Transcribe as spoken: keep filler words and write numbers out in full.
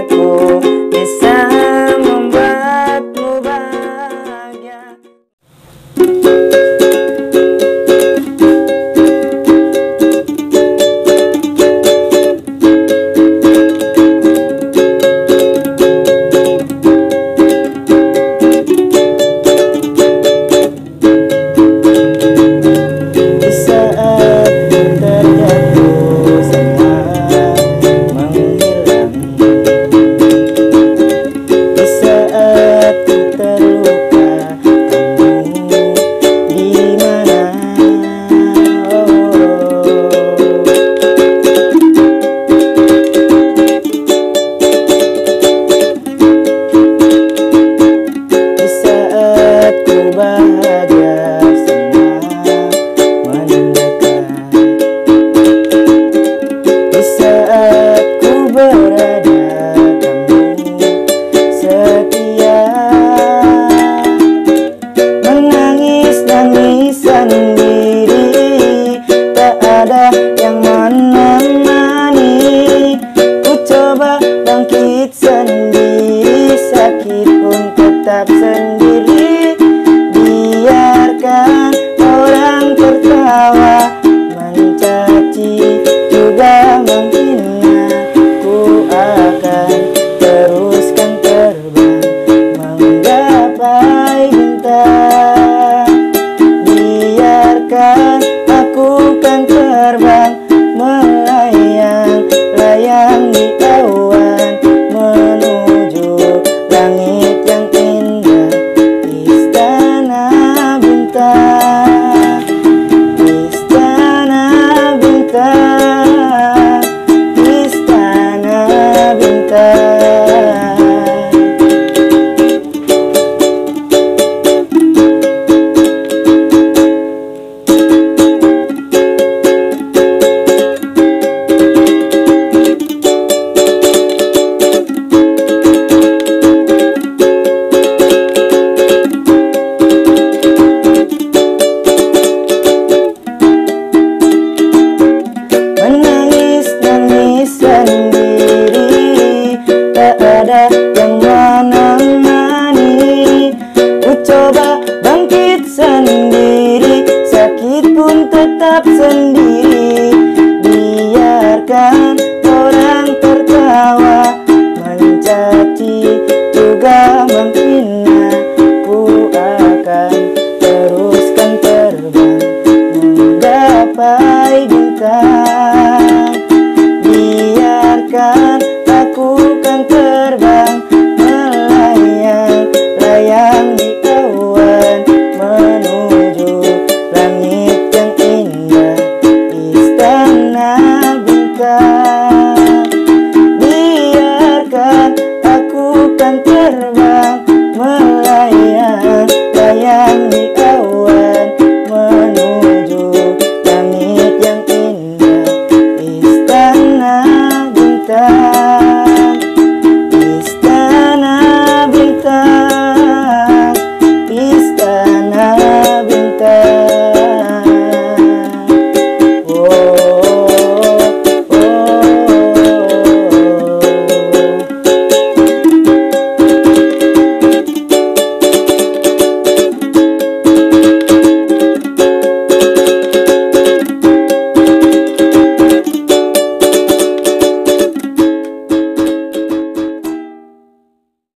back home.